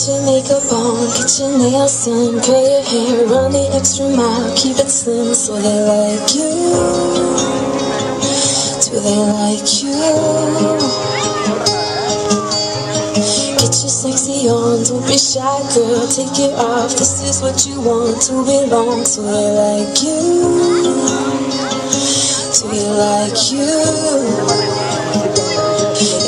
Get your makeup on, get your nails done, curl your hair, run the extra mile, keep it slim. So they like you, do they like you? Get your sexy on, don't be shy girl, take it off, this is what you want to belong. So they like you, do they like you?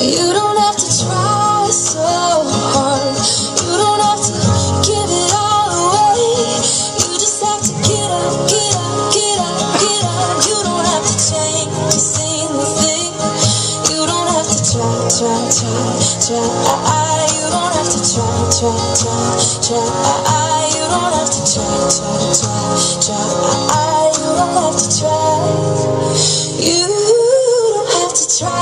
You don't have to try so hard, you don't have to give it all away, you just have to get up, get up, get up, get up. You don't have to change a single thing, you don't have to try, you don't have to try, you don't have to try, you don't have to try, you don't have to try.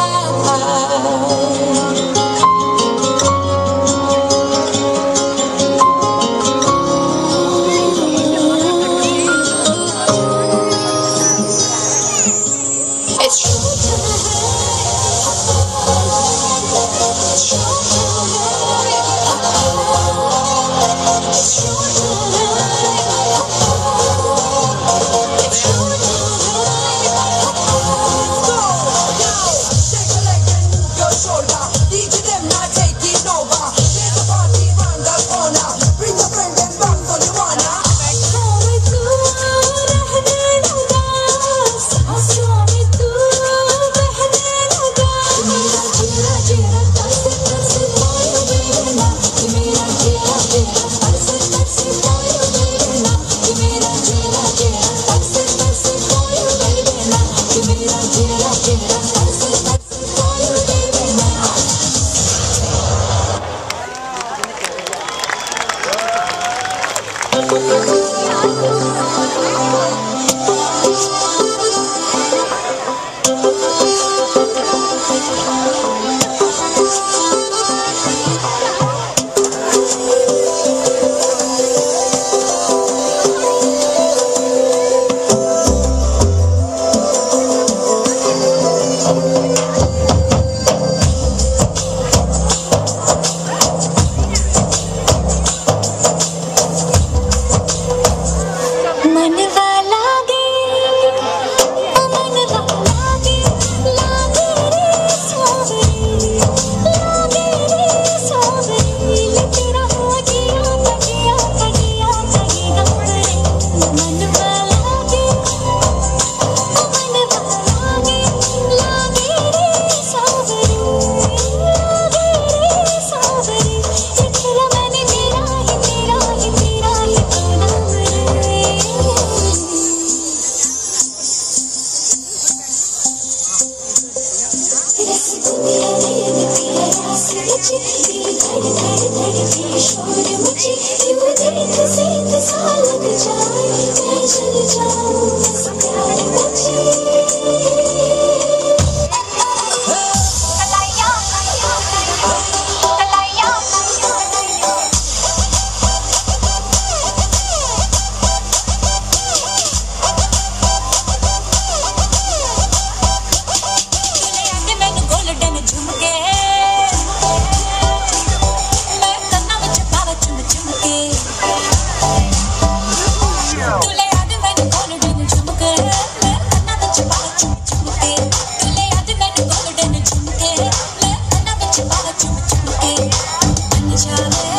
Chale.